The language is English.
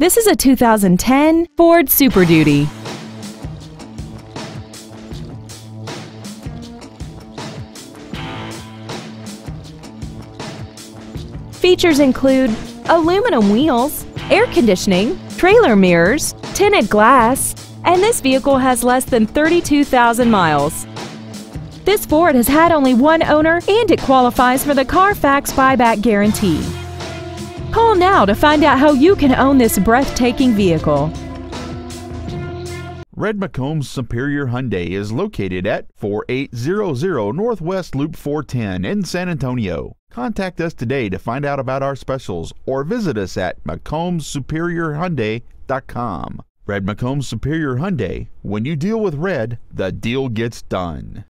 This is a 2010 Ford Super Duty. Features include aluminum wheels, air conditioning, trailer mirrors, tinted glass, and this vehicle has less than 32,000 miles. This Ford has had only one owner and it qualifies for the Carfax buyback guarantee. Call now to find out how you can own this breathtaking vehicle. Red McCombs Superior Hyundai is located at 4800 Northwest Loop 410 in San Antonio. Contact us today to find out about our specials or visit us at McCombsSuperiorHyundai.com. Red McCombs Superior Hyundai. When you deal with red, the deal gets done.